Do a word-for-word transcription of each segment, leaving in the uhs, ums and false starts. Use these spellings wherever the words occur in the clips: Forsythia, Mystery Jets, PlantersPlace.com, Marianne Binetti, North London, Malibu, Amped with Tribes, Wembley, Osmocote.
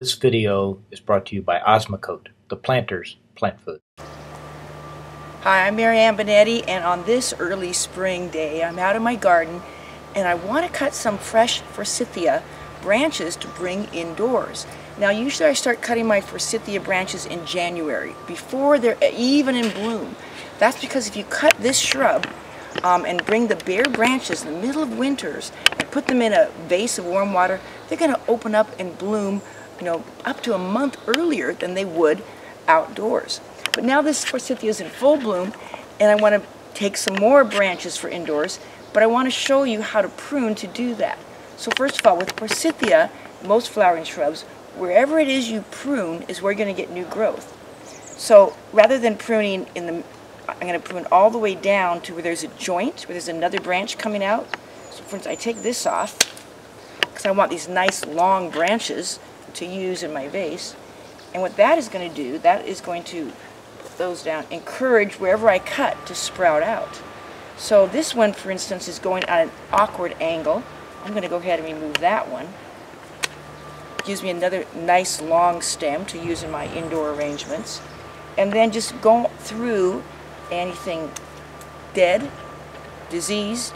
This video is brought to you by Osmocote, the planter's plant food. Hi, I'm Marianne Binetti, and on this early spring day, I'm out in my garden and I want to cut some fresh Forsythia branches to bring indoors. Now, usually I start cutting my Forsythia branches in January, before they're even in bloom. That's because if you cut this shrub um, and bring the bare branches in the middle of winters and put them in a vase of warm water, they're going to open up and bloom, you know, up to a month earlier than they would outdoors. But now this Forsythia is in full bloom, and I want to take some more branches for indoors, but I want to show you how to prune to do that. So first of all, with Forsythia, most flowering shrubs, wherever it is you prune is where you're going to get new growth. So rather than pruning in the, I'm going to prune all the way down to where there's a joint, where there's another branch coming out. So for instance, I take this off, because I want these nice long branches to use in my vase, and what that is going to do, that is going to put those down, encourage wherever I cut to sprout out. So this one, for instance, is going at an awkward angle. I'm going to go ahead and remove that one. Gives me another nice long stem to use in my indoor arrangements, and then just go through anything dead, diseased,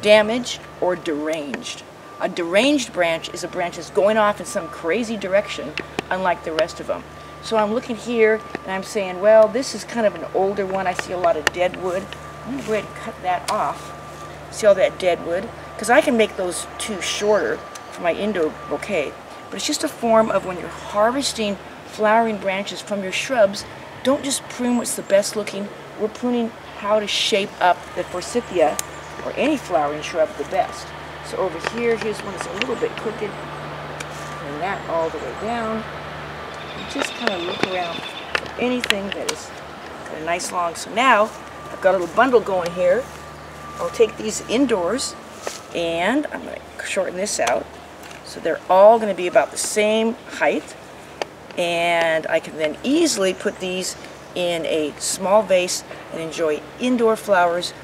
damaged, or deranged. A deranged branch is a branch that's going off in some crazy direction, unlike the rest of them. So I'm looking here and I'm saying, well, this is kind of an older one. I see a lot of dead wood. I'm going to go ahead and cut that off. See all that dead wood? Because I can make those two shorter for my indoor bouquet. But it's just a form of when you're harvesting flowering branches from your shrubs, don't just prune what's the best looking. We're pruning how to shape up the Forsythia or any flowering shrub the best. So over here, here's one that's a little bit crooked, and that all the way down. And just kind of look around for anything that is kind of nice long. So now I've got a little bundle going here. I'll take these indoors, and I'm going to shorten this out. So they're all going to be about the same height, and I can then easily put these in a small vase and enjoy indoor flowers.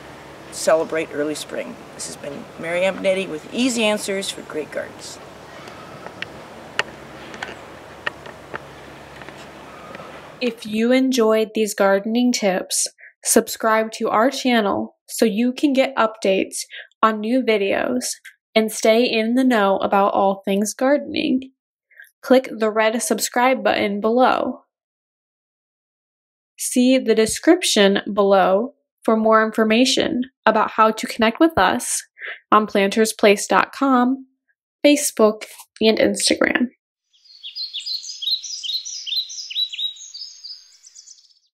Celebrate early spring. This has been Marianne Binetti with Easy Answers for Great Gardens. If you enjoyed these gardening tips, subscribe to our channel so you can get updates on new videos and stay in the know about all things gardening. Click the red subscribe button below. See the description below for more information about how to connect with us on Planters Place dot com, Facebook, and Instagram.